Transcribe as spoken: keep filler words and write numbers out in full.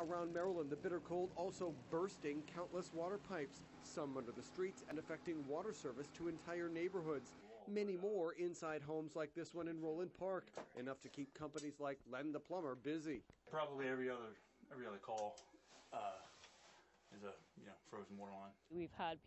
Around Maryland, the bitter cold also bursting countless water pipes, some under the streets and affecting water service to entire neighborhoods. Many more inside homes like this one in Roland Park, enough to keep companies like Len the Plumber busy. Probably every other every other call uh, is a you know frozen water line. We've had